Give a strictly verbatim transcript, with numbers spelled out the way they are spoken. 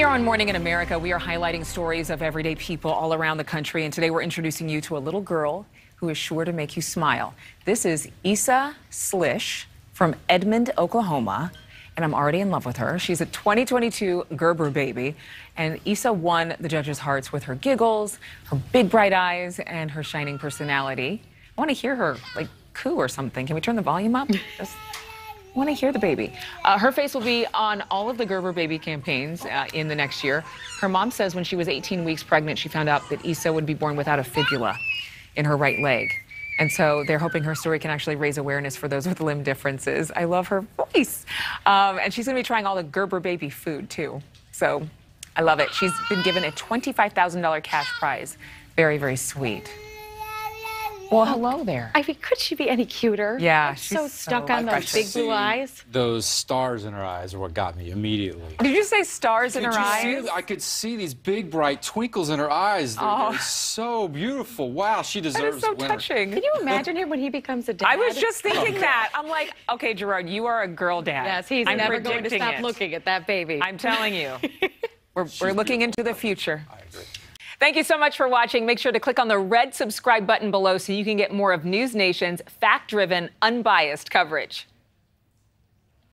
Here on Morning in America, we are highlighting stories of everyday people all around the country, and today we're introducing you to a little girl who is sure to make you smile. This is Isa Slish from Edmond, Oklahoma, and I'm already in love with her. She's a twenty twenty-two Gerber baby, and Isa won the judges' hearts with her giggles, her big bright eyes, and her shining personality. I want to hear her, like, coo or something. Can we turn the volume up? Just I want to hear the baby. Uh, her face will be on all of the Gerber baby campaigns uh, in the next year. Her mom says when she was eighteen weeks pregnant, she found out that Isa would be born without a fibula in her right leg. And so they're hoping her story can actually raise awareness for those with limb differences. I love her voice. Um, and she's going to be trying all the Gerber baby food, too. So I love it. She's been given a twenty-five thousand dollar cash prize. Very, very sweet. Well, hello there. I mean, could she be any cuter? Yeah, I'm she's so stuck so on those big blue eyes. Those stars in her eyes are what got me immediately. Did you say stars could in her eyes? See, I could see these big, bright twinkles in her eyes. They're, oh. they're so beautiful. Wow, she deserves that. That is so touching. Can you imagine him when he becomes a dad? I was just thinking oh, that. I'm like, okay, Gerard, you are a girl dad. Yes, he's I'm never going to stop it. looking at that baby. I'm telling you. we're we're looking into the future. I agree. Thank you so much for watching. Make sure to click on the red subscribe button below so you can get more of News Nation's fact-driven, unbiased coverage.